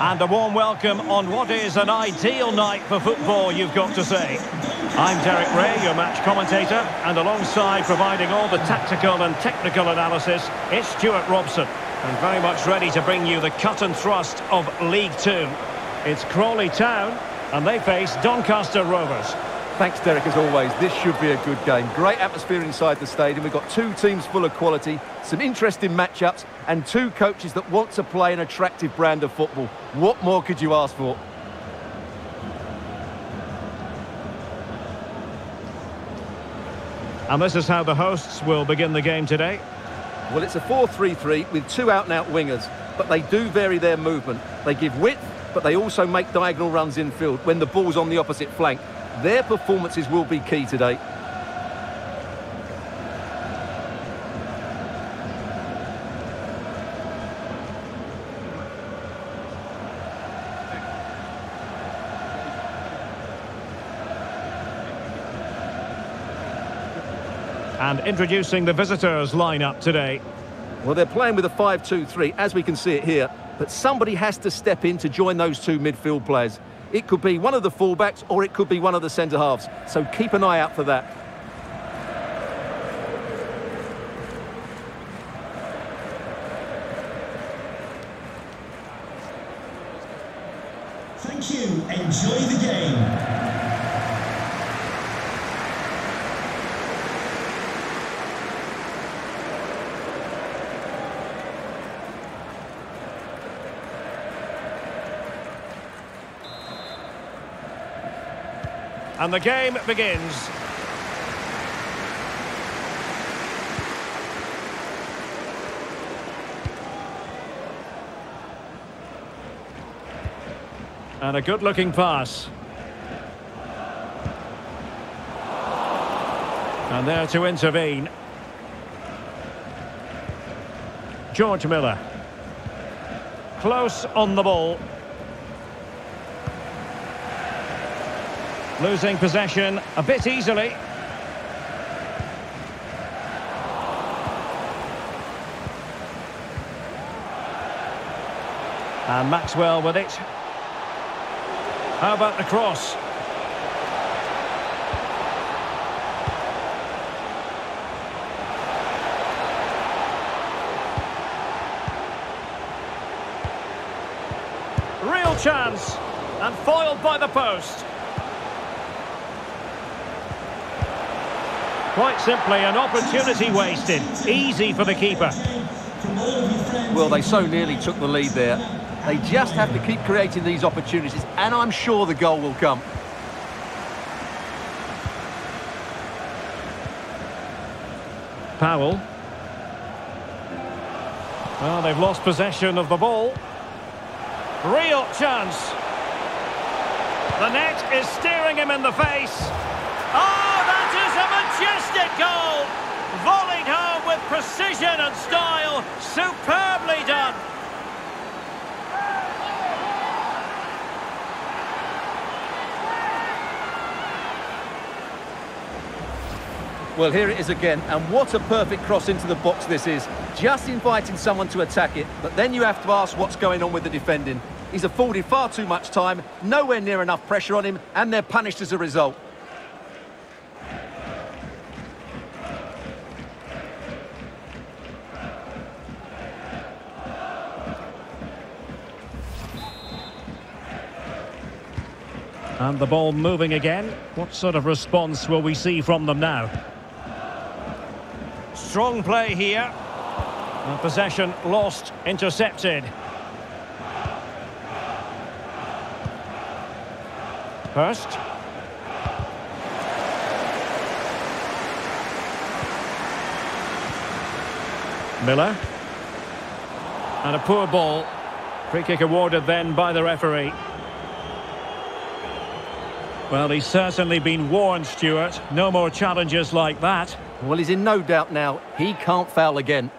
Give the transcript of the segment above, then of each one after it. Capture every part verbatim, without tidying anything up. And a warm welcome on what is an ideal night for football, you've got to say. I'm Derek Ray, your match commentator, and alongside providing all the tactical and technical analysis, it's Stuart Robson, and very much ready to bring you the cut and thrust of League Two. It's Crawley Town, and they face Doncaster Rovers. Thanks, Derek, as always. This should be a good game. Great atmosphere inside the stadium. We've got two teams full of quality, some interesting matchups, and two coaches that want to play an attractive brand of football. What more could you ask for? And this is how the hosts will begin the game today. Well, it's a four three three with two out-and-out wingers, but they do vary their movement. They give width, but they also make diagonal runs infield when the ball's on the opposite flank. Their performances will be key today. And introducing the visitors' lineup today. Well, they're playing with a five two three, as we can see it here, but somebody has to step in to join those two midfield players. It could be one of the fullbacks or it could be one of the centre-halves, so keep an eye out for that. Thank you. Enjoy the game. And the game begins. And a good-looking pass. And there to intervene. George Miller. Close on the ball. Losing possession a bit easily. And Maxwell with it. How about the cross? Real chance, and foiled by the post. Quite simply, an opportunity wasted. Easy for the keeper. Well, they so nearly took the lead there. They just have to keep creating these opportunities, and I'm sure the goal will come. Powell. Well, they've lost possession of the ball. Real chance. The net is staring him in the face. Oh! Majestic goal, volleyed home with precision and style, superbly done. Well, here it is again, and what a perfect cross into the box this is. Just inviting someone to attack it, but then you have to ask what's going on with the defending. He's afforded far too much time, nowhere near enough pressure on him, and they're punished as a result. And the ball moving again. What sort of response will we see from them now? Strong play here. The possession lost, intercepted. First. Miller. And a poor ball. Free kick awarded then by the referee. Well, he's certainly been warned, Stuart. No more challenges like that. Well, he's in no doubt now. He can't foul again.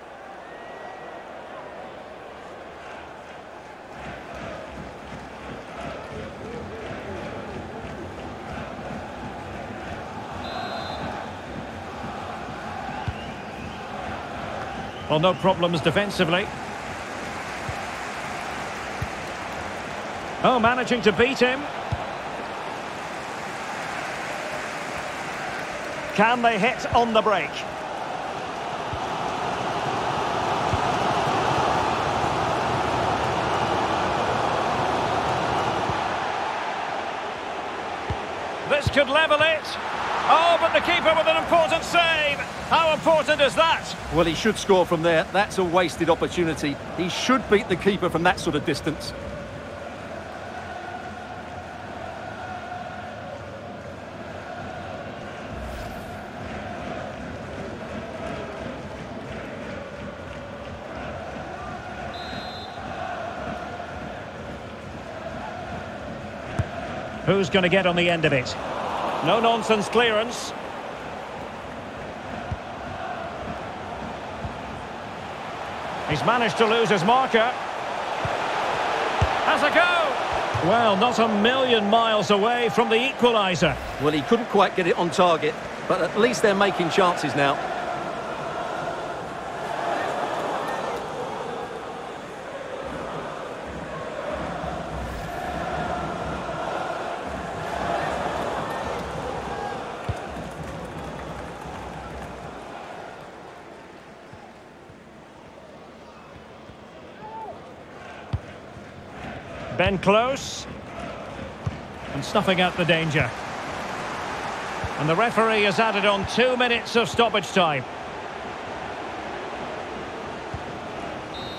Well, no problems defensively. Oh, managing to beat him. Can they hit on the break? This could level it. Oh, but the keeper with an important save. How important is that? Well, he should score from there. That's a wasted opportunity. He should beat the keeper from that sort of distance. Who's going to get on the end of it? No-nonsense clearance. He's managed to lose his marker. Has a go! Well, not a million miles away from the equaliser. Well, he couldn't quite get it on target, but at least they're making chances now. Ben close and snuffing out the danger, and the referee has added on two minutes of stoppage time.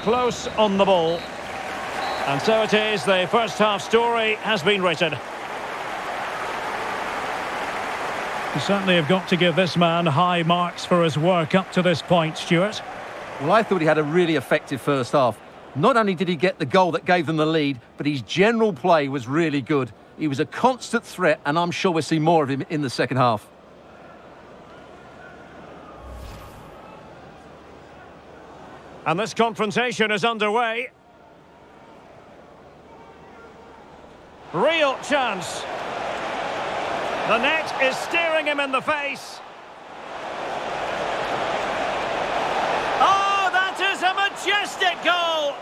Close on the ball, and so it is, the first half story has been written. You certainly have got to give this man high marks for his work up to this point, Stuart. Well, I thought he had a really effective first half. Not only did he get the goal that gave them the lead, but his general play was really good. He was a constant threat, and I'm sure we'll see more of him in the second half. And this confrontation is underway. Real chance. The net is staring him in the face. Majestic goal,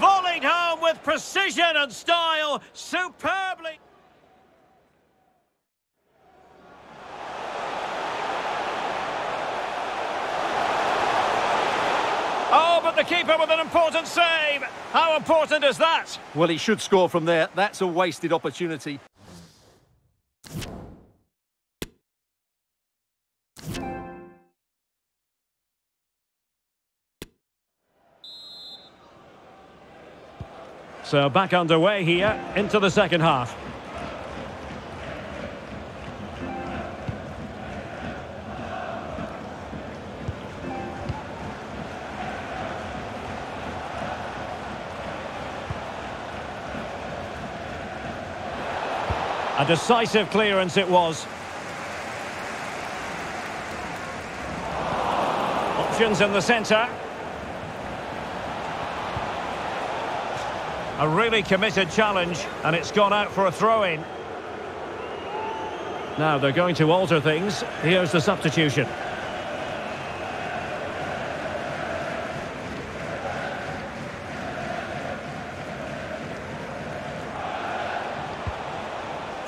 volleyed home with precision and style, superbly. Oh, but the keeper with an important save. How important is that? Well, he should score from there. That's a wasted opportunity. So back underway here into the second half. A decisive clearance it was. Options in the centre. A really committed challenge, and it's gone out for a throw-in. Now they're going to alter things. Here's the substitution.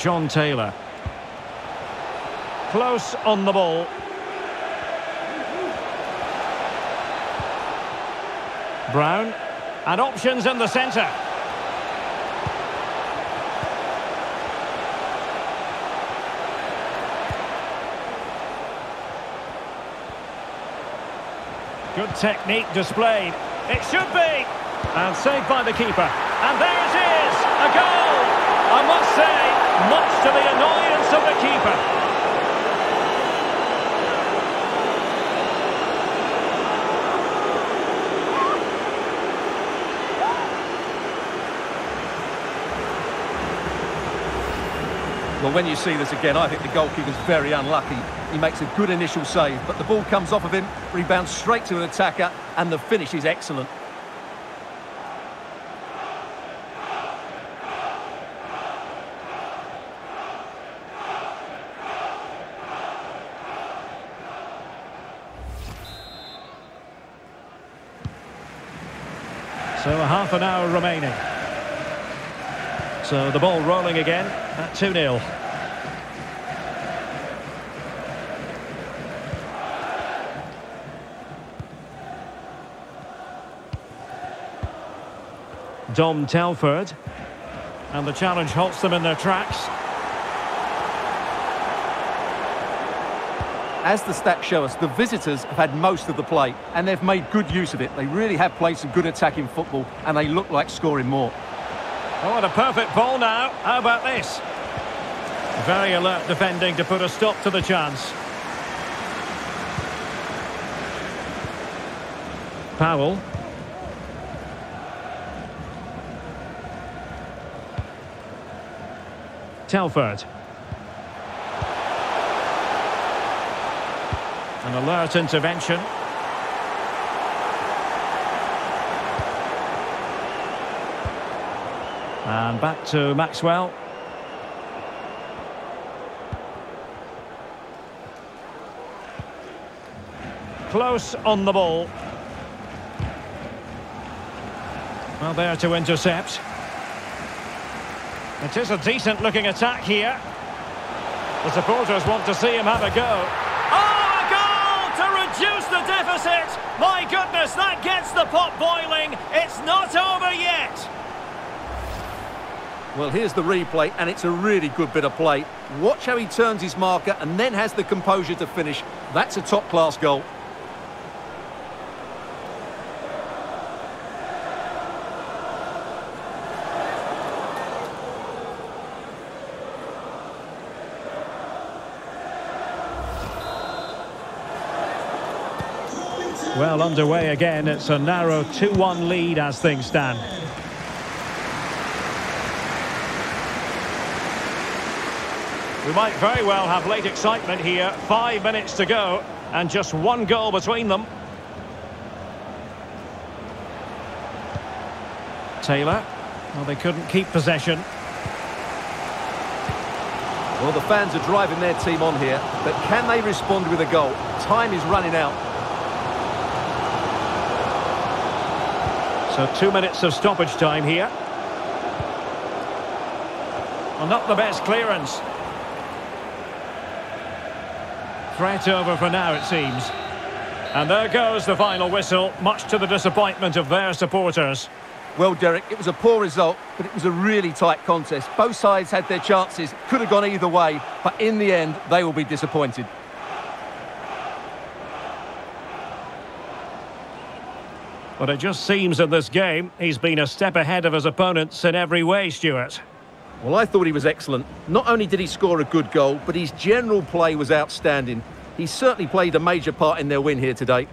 John Taylor. Close on the ball. Brown. And options in the centre. Good technique displayed. It should be. And saved by the keeper. And there it is. A goal. I must say, much to the annoyance of the keeper. Well, when you see this again, I think the goalkeeper's very unlucky. He makes a good initial save, but the ball comes off of him, rebounds straight to an attacker, and the finish is excellent. So half an hour remaining. So the ball rolling again at two nil. Dom Telford, and the challenge halts them in their tracks. As the stats show us, the visitors have had most of the play, and they've made good use of it. They really have played some good attacking football, and they look like scoring more. Oh, what a perfect ball now. How about this? Very alert defending to put a stop to the chance. Powell. Telford. An alert intervention. And back to Maxwell. Close on the ball. Well, there to intercept. It is a decent-looking attack here. The supporters want to see him have a go. Oh, a goal to reduce the deficit! My goodness, that gets the pot boiling. It's not over yet. Well, here's the replay, and it's a really good bit of play. Watch how he turns his marker and then has the composure to finish. That's a top-class goal. Well, underway again. It's a narrow two one lead as things stand. We might very well have late excitement here. Five minutes to go, and just one goal between them. Taylor. Well, they couldn't keep possession. Well, the fans are driving their team on here, but can they respond with a goal? Time is running out. So two minutes of stoppage time here. Well, not the best clearance. Threat over for now, it seems. And there goes the final whistle, much to the disappointment of their supporters. Well, Derek, it was a poor result, but it was a really tight contest. Both sides had their chances, could have gone either way, but in the end, they will be disappointed. But it just seems in this game, he's been a step ahead of his opponents in every way, Stuart. Well, I thought he was excellent. Not only did he score a good goal, but his general play was outstanding. He certainly played a major part in their win here today.